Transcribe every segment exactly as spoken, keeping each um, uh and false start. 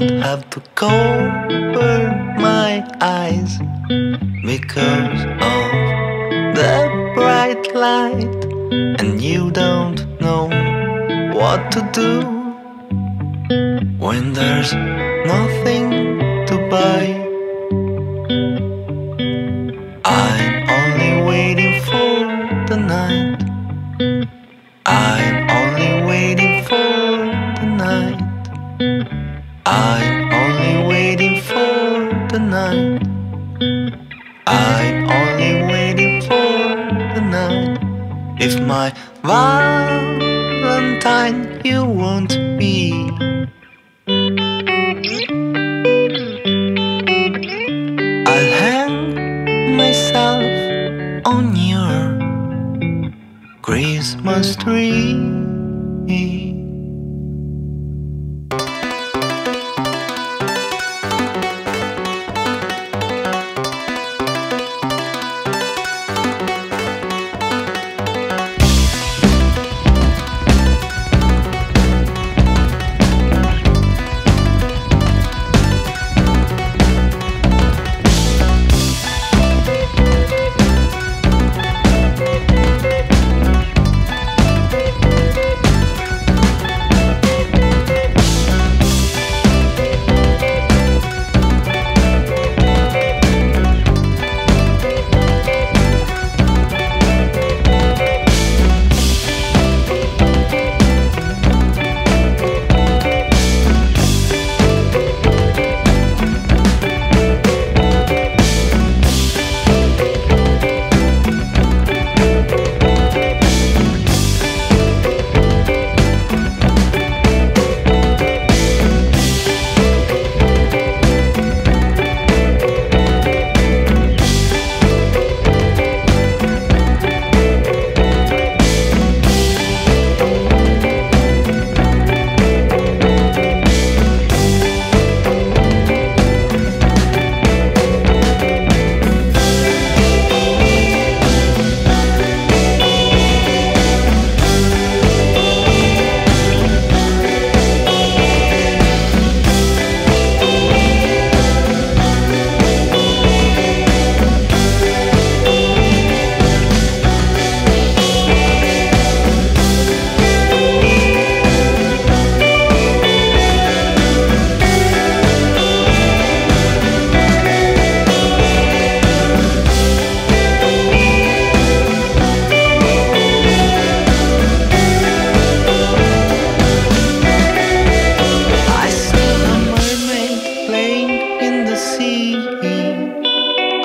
doesn't have to cover my eyes because of the bright light, and you don't know what to do when there's nothing to buy. I'm only waiting for the night. I'm only waiting for the night. I'm only waiting for the night. I'm only waiting for the night. If my Valentine you won't be. I'll hang myself on your Christmas tree.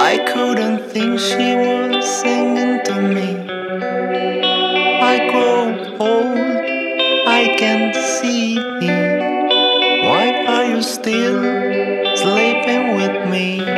I couldn't think she was singing to me. I grow old, I can't see. Why are you still sleeping with me?